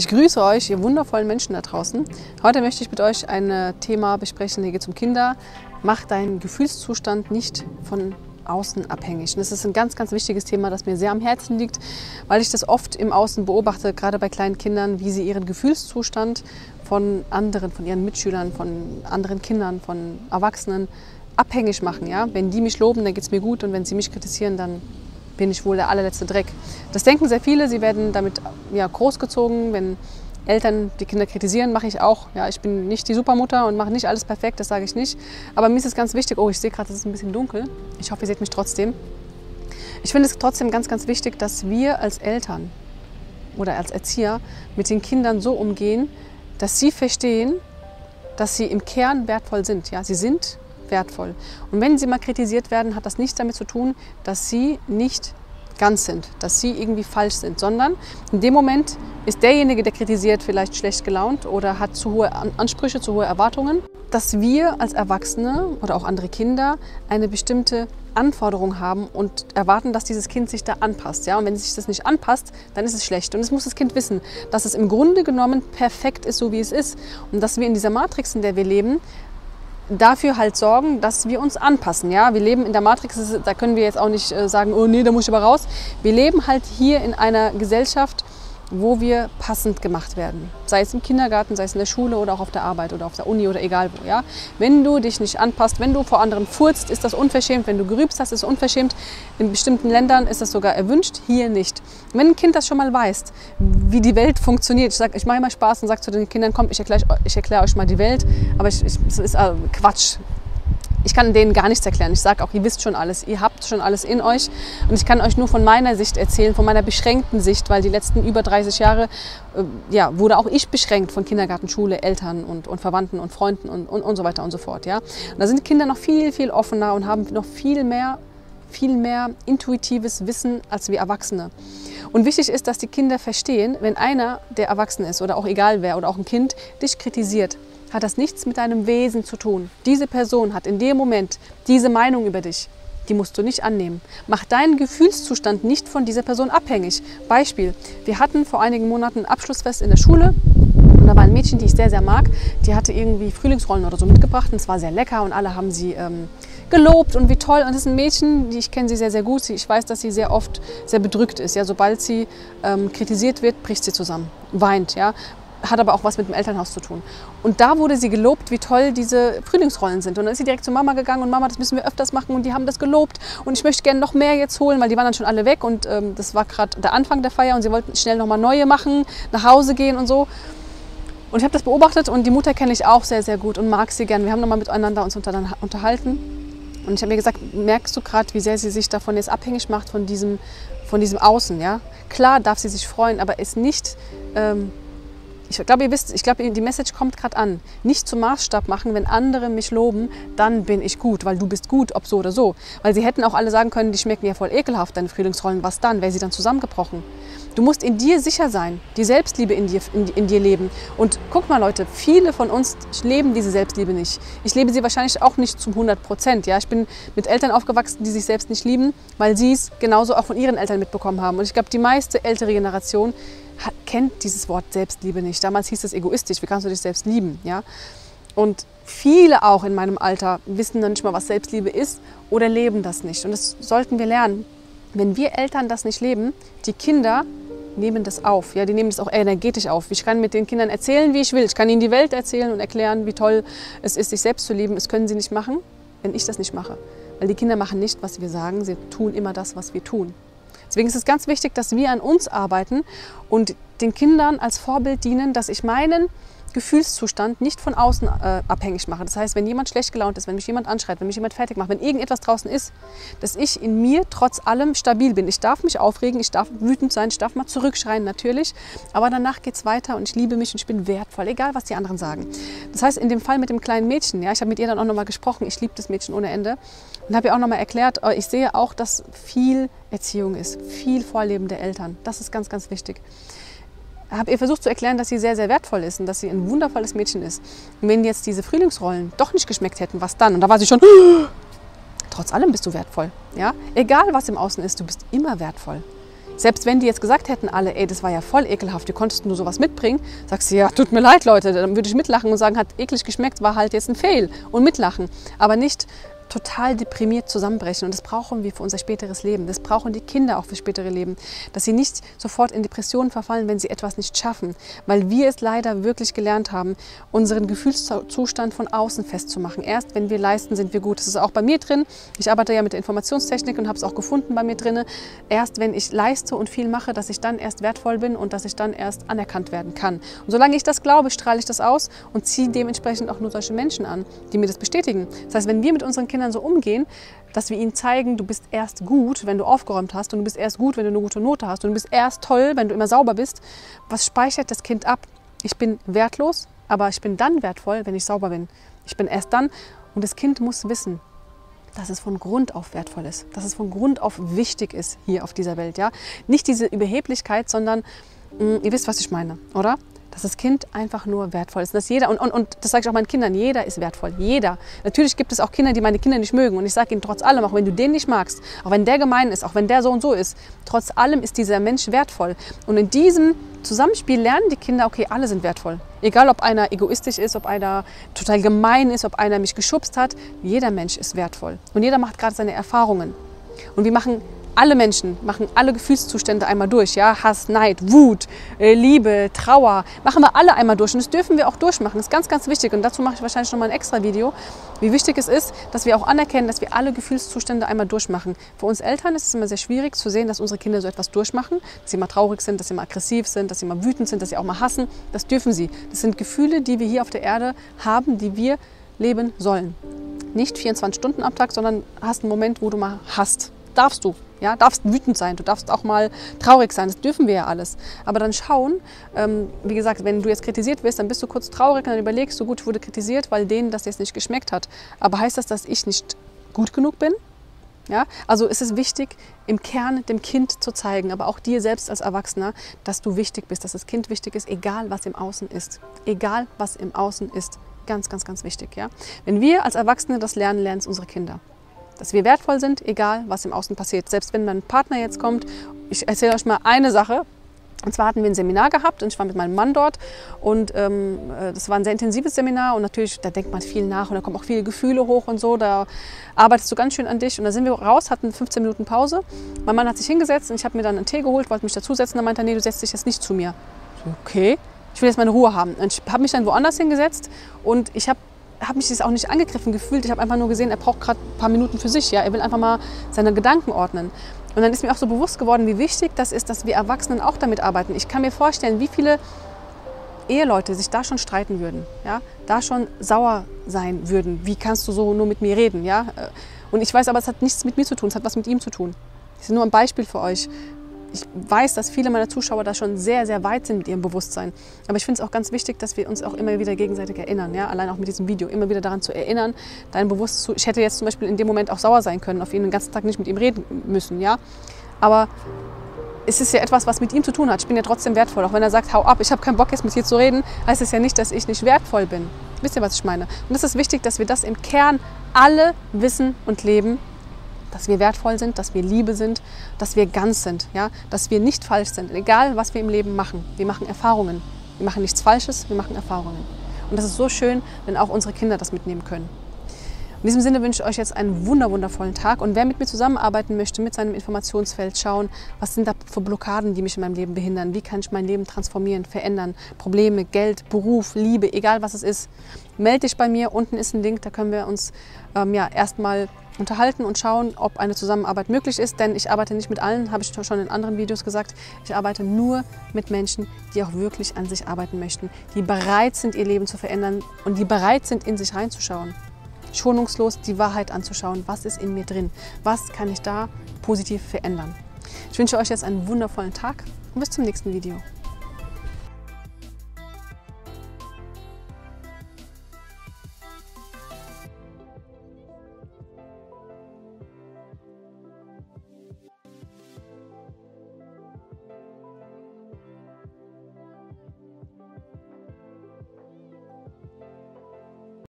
Ich grüße euch, ihr wundervollen Menschen da draußen. Heute möchte ich mit euch ein Thema besprechen, hier geht es um Kinder. Mach deinen Gefühlszustand nicht von außen abhängig. Und das ist ein ganz, ganz wichtiges Thema, das mir sehr am Herzen liegt, weil ich das oft im Außen beobachte, gerade bei kleinen Kindern, wie sie ihren Gefühlszustand von anderen, von ihren Mitschülern, von anderen Kindern, von Erwachsenen abhängig machen. Ja? Wenn die mich loben, dann geht es mir gut, und wenn sie mich kritisieren, dann bin ich wohl der allerletzte Dreck. Das denken sehr viele, sie werden damit ja, großgezogen. Wenn Eltern die Kinder kritisieren, mache ich auch. Ja, ich bin nicht die Supermutter und mache nicht alles perfekt, das sage ich nicht. Aber mir ist es ganz wichtig, oh, ich sehe gerade, es ist ein bisschen dunkel. Ich hoffe, ihr seht mich trotzdem. Ich finde es trotzdem ganz, ganz wichtig, dass wir als Eltern oder als Erzieher mit den Kindern so umgehen, dass sie verstehen, dass sie im Kern wertvoll sind. Ja, sie sind wertvoll. Und wenn sie mal kritisiert werden, hat das nichts damit zu tun, dass sie nicht ganz sind, dass sie irgendwie falsch sind, sondern in dem Moment ist derjenige, der kritisiert, vielleicht schlecht gelaunt oder hat zu hohe Ansprüche, zu hohe Erwartungen, dass wir als Erwachsene oder auch andere Kinder eine bestimmte Anforderung haben und erwarten, dass dieses Kind sich da anpasst. Ja? Und wenn sich das nicht anpasst, dann ist es schlecht. Und es muss das Kind wissen, dass es im Grunde genommen perfekt ist, so wie es ist. Und dass wir in dieser Matrix, in der wir leben, dafür halt sorgen, dass wir uns anpassen. Ja? Wir leben in der Matrix, da können wir jetzt auch nicht sagen, oh nee, da muss ich aber raus. Wir leben halt hier in einer Gesellschaft, wo wir passend gemacht werden. Sei es im Kindergarten, sei es in der Schule oder auch auf der Arbeit oder auf der Uni oder egal wo. Ja? Wenn du dich nicht anpasst, wenn du vor anderen furzt, ist das unverschämt. Wenn du gerübst hast, ist es unverschämt. In bestimmten Ländern ist das sogar erwünscht, hier nicht. Wenn ein Kind das schon mal weiß, wie die Welt funktioniert, ich mache immer Spaß und sage zu den Kindern, komm, ich erkläre euch mal die Welt, aber es ist Quatsch. Ich kann denen gar nichts erklären. Ich sage auch, ihr wisst schon alles, ihr habt schon alles in euch. Und ich kann euch nur von meiner Sicht erzählen, von meiner beschränkten Sicht, weil die letzten über 30 Jahre ja, wurde auch ich beschränkt von Kindergarten, Schule, Eltern und Verwandten und Freunden und so weiter und so fort. Ja? Und da sind Kinder noch viel, viel offener und haben noch viel mehr intuitives Wissen als wir Erwachsene. Und wichtig ist, dass die Kinder verstehen, wenn einer, der erwachsen ist oder auch egal wer oder auch ein Kind, dich kritisiert, hat das nichts mit deinem Wesen zu tun. Diese Person hat in dem Moment diese Meinung über dich. Die musst du nicht annehmen. Mach deinen Gefühlszustand nicht von dieser Person abhängig. Beispiel, wir hatten vor einigen Monaten ein Abschlussfest in der Schule. Und da war ein Mädchen, die ich sehr, sehr mag, die hatte irgendwie Frühlingsrollen oder so mitgebracht. Und es war sehr lecker und alle haben sie gelobt und wie toll. Und das ist ein Mädchen, ich kenne sie sehr, sehr gut. Ich weiß, dass sie sehr oft sehr bedrückt ist. Ja, sobald sie kritisiert wird, bricht sie zusammen, weint. Ja. Hat aber auch was mit dem Elternhaus zu tun. Und da wurde sie gelobt, wie toll diese Frühlingsrollen sind. Und dann ist sie direkt zu Mama gegangen und Mama, das müssen wir öfters machen und die haben das gelobt und ich möchte gerne noch mehr jetzt holen, weil die waren dann schon alle weg und das war gerade der Anfang der Feier und sie wollten schnell nochmal neue machen, nach Hause gehen und so. Und ich habe das beobachtet und die Mutter kenne ich auch sehr, sehr gut und mag sie gern. Wir haben nochmal miteinander uns unterhalten. Und ich habe mir gesagt, merkst du gerade, wie sehr sie sich davon jetzt abhängig macht, von diesem Außen, ja? Klar darf sie sich freuen, aber ist nicht... Ich glaube, ihr wisst, die Message kommt gerade an. Nicht zum Maßstab machen, wenn andere mich loben, dann bin ich gut, weil du bist gut, ob so oder so. Weil sie hätten auch alle sagen können, die schmecken ja voll ekelhaft, deine Frühlingsrollen, was dann? Wäre sie dann zusammengebrochen? Du musst in dir sicher sein, die Selbstliebe in dir leben. Und guck mal Leute, viele von uns leben diese Selbstliebe nicht. Ich lebe sie wahrscheinlich auch nicht zum 100%. Ja? Ich bin mit Eltern aufgewachsen, die sich selbst nicht lieben, weil sie es genauso auch von ihren Eltern mitbekommen haben. Und ich glaube, die meiste ältere Generation kennt dieses Wort Selbstliebe nicht. Damals hieß es egoistisch, wie kannst du dich selbst lieben? Ja? Und viele auch in meinem Alter wissen dann nicht mal, was Selbstliebe ist oder leben das nicht. Und das sollten wir lernen. Wenn wir Eltern das nicht leben, die Kinder nehmen das auf. Ja? Die nehmen das auch energetisch auf. Ich kann mit den Kindern erzählen, wie ich will. Ich kann ihnen die Welt erzählen und erklären, wie toll es ist, sich selbst zu lieben. Das können sie nicht machen, wenn ich das nicht mache. Weil die Kinder machen nicht, was wir sagen. Sie tun immer das, was wir tun. Deswegen ist es ganz wichtig, dass wir an uns arbeiten und den Kindern als Vorbild dienen, dass ich meinen Gefühlszustand nicht von außen abhängig mache. Das heißt, wenn jemand schlecht gelaunt ist, wenn mich jemand anschreit, wenn mich jemand fertig macht, wenn irgendetwas draußen ist, dass ich in mir trotz allem stabil bin. Ich darf mich aufregen, ich darf wütend sein, ich darf mal zurückschreien natürlich, aber danach geht es weiter und ich liebe mich und ich bin wertvoll, egal was die anderen sagen. Das heißt, in dem Fall mit dem kleinen Mädchen, ja, ich habe mit ihr dann auch nochmal gesprochen, ich liebe das Mädchen ohne Ende und habe ihr auch nochmal erklärt, ich sehe auch, dass viel Erziehung ist, viel Vorleben der Eltern, das ist ganz, ganz wichtig. Habe ihr versucht zu erklären, dass sie sehr, sehr wertvoll ist und dass sie ein wundervolles Mädchen ist. Und wenn jetzt diese Frühlingsrollen doch nicht geschmeckt hätten, was dann? Und da war sie schon, trotz allem bist du wertvoll. Ja? Egal, was im Außen ist, du bist immer wertvoll. Selbst wenn die jetzt gesagt hätten alle, ey, das war ja voll ekelhaft, die konntest nur sowas mitbringen, sagst du, ja, tut mir leid, Leute, dann würde ich mitlachen und sagen, hat eklig geschmeckt, war halt jetzt ein Fail und mitlachen, aber nicht total deprimiert zusammenbrechen. Und das brauchen wir für unser späteres Leben. Das brauchen die Kinder auch für spätere Leben, dass sie nicht sofort in Depressionen verfallen, wenn sie etwas nicht schaffen, weil wir es leider wirklich gelernt haben, unseren Gefühlszustand von außen festzumachen. Erst wenn wir leisten, sind wir gut. Das ist auch bei mir drin. Ich arbeite ja mit der Informationstechnik und habe es auch gefunden bei mir drin. Erst wenn ich leiste und viel mache, dass ich dann erst wertvoll bin und dass ich dann erst anerkannt werden kann. Und solange ich das glaube, strahle ich das aus und ziehe dementsprechend auch nur solche Menschen an, die mir das bestätigen. Das heißt, wenn wir mit unseren Kindern so umgehen, dass wir ihnen zeigen, du bist erst gut, wenn du aufgeräumt hast, und du bist erst gut, wenn du eine gute Note hast, und du bist erst toll, wenn du immer sauber bist. Was speichert das Kind ab? Ich bin wertlos, aber ich bin dann wertvoll, wenn ich sauber bin. Ich bin erst dann, und das Kind muss wissen, dass es von Grund auf wertvoll ist, dass es von Grund auf wichtig ist hier auf dieser Welt. Ja? Nicht diese Überheblichkeit, sondern ihr wisst, was ich meine, oder? Dass das Kind einfach nur wertvoll ist. Dass jeder, und das sage ich auch meinen Kindern, jeder ist wertvoll, jeder. Natürlich gibt es auch Kinder, die meine Kinder nicht mögen, und ich sage ihnen trotz allem, auch wenn du den nicht magst, auch wenn der gemein ist, auch wenn der so und so ist, trotz allem ist dieser Mensch wertvoll. Und in diesem Zusammenspiel lernen die Kinder, okay, alle sind wertvoll. Egal, ob einer egoistisch ist, ob einer total gemein ist, ob einer mich geschubst hat, jeder Mensch ist wertvoll. Und jeder macht gerade seine Erfahrungen. Und wir machen... Alle Menschen machen alle Gefühlszustände einmal durch, ja? Hass, Neid, Wut, Liebe, Trauer, machen wir alle einmal durch, und das dürfen wir auch durchmachen, das ist ganz, ganz wichtig, und dazu mache ich wahrscheinlich nochmal ein extra Video, wie wichtig es ist, dass wir auch anerkennen, dass wir alle Gefühlszustände einmal durchmachen. Für uns Eltern ist es immer sehr schwierig zu sehen, dass unsere Kinder so etwas durchmachen, dass sie mal traurig sind, dass sie mal aggressiv sind, dass sie mal wütend sind, dass sie auch mal hassen, das dürfen sie. Das sind Gefühle, die wir hier auf der Erde haben, die wir leben sollen. Nicht 24 Stunden am Tag, sondern hast einen Moment, wo du mal hasst. Darfst du. Ja, darfst wütend sein, du darfst auch mal traurig sein, das dürfen wir ja alles. Aber dann schauen, wie gesagt, wenn du jetzt kritisiert wirst, dann bist du kurz traurig und dann überlegst du, gut, ich wurde kritisiert, weil denen das jetzt nicht geschmeckt hat. Aber heißt das, dass ich nicht gut genug bin? Ja? Also ist es wichtig, im Kern dem Kind zu zeigen, aber auch dir selbst als Erwachsener, dass du wichtig bist, dass das Kind wichtig ist, egal was im Außen ist. Egal was im Außen ist. Ganz, ganz, ganz wichtig. Ja? Wenn wir als Erwachsene das lernen, lernen es unsere Kinder. Dass wir wertvoll sind, egal was im Außen passiert. Selbst wenn mein Partner jetzt kommt, ich erzähle euch mal eine Sache. Und zwar hatten wir ein Seminar gehabt und ich war mit meinem Mann dort, und das war ein sehr intensives Seminar, und natürlich, da denkt man viel nach und da kommen auch viele Gefühle hoch und so, da arbeitest du ganz schön an dich, und da sind wir raus, hatten 15 Minuten Pause. Mein Mann hat sich hingesetzt und ich habe mir dann einen Tee geholt, wollte mich dazusetzen, dann meinte er, nee, du setzt dich jetzt nicht zu mir. Okay, ich will jetzt meine Ruhe haben. Und ich habe mich dann woanders hingesetzt, und ich habe mich das auch nicht angegriffen gefühlt. Ich habe einfach nur gesehen, er braucht gerade ein paar Minuten für sich. Ja? Er will einfach mal seine Gedanken ordnen. Und dann ist mir auch so bewusst geworden, wie wichtig das ist, dass wir Erwachsenen auch damit arbeiten. Ich kann mir vorstellen, wie viele Eheleute sich da schon streiten würden, ja? Da schon sauer sein würden. Wie kannst du so nur mit mir reden? Ja? Und ich weiß aber, es hat nichts mit mir zu tun, es hat was mit ihm zu tun. Das ist nur ein Beispiel für euch. Ich weiß, dass viele meiner Zuschauer da schon sehr, sehr weit sind mit ihrem Bewusstsein. Aber ich finde es auch ganz wichtig, dass wir uns auch immer wieder gegenseitig erinnern. Ja? Allein auch mit diesem Video, immer wieder daran zu erinnern, dein Bewusstsein. Ich hätte jetzt zum Beispiel in dem Moment auch sauer sein können, auf ihn den ganzen Tag nicht mit ihm reden müssen. Ja? Aber es ist ja etwas, was mit ihm zu tun hat. Ich bin ja trotzdem wertvoll. Auch wenn er sagt, hau ab, ich habe keinen Bock jetzt mit dir zu reden, heißt es ja nicht, dass ich nicht wertvoll bin. Wisst ihr, was ich meine? Und es ist wichtig, dass wir das im Kern alle wissen und leben. Dass wir wertvoll sind, dass wir Liebe sind, dass wir ganz sind, ja? Dass wir nicht falsch sind, egal was wir im Leben machen. Wir machen Erfahrungen, wir machen nichts Falsches, wir machen Erfahrungen. Und das ist so schön, wenn auch unsere Kinder das mitnehmen können. In diesem Sinne wünsche ich euch jetzt einen wundervollen Tag, und wer mit mir zusammenarbeiten möchte, mit seinem Informationsfeld schauen, was sind da für Blockaden, die mich in meinem Leben behindern, wie kann ich mein Leben transformieren, verändern, Probleme, Geld, Beruf, Liebe, egal was es ist, melde dich bei mir, unten ist ein Link, da können wir uns ja, erstmal unterhalten und schauen, ob eine Zusammenarbeit möglich ist, denn ich arbeite nicht mit allen, habe ich schon in anderen Videos gesagt. Ich arbeite nur mit Menschen, die auch wirklich an sich arbeiten möchten, die bereit sind, ihr Leben zu verändern und die bereit sind, in sich reinzuschauen. Schonungslos die Wahrheit anzuschauen, was ist in mir drin, was kann ich da positiv verändern. Ich wünsche euch jetzt einen wundervollen Tag und bis zum nächsten Video.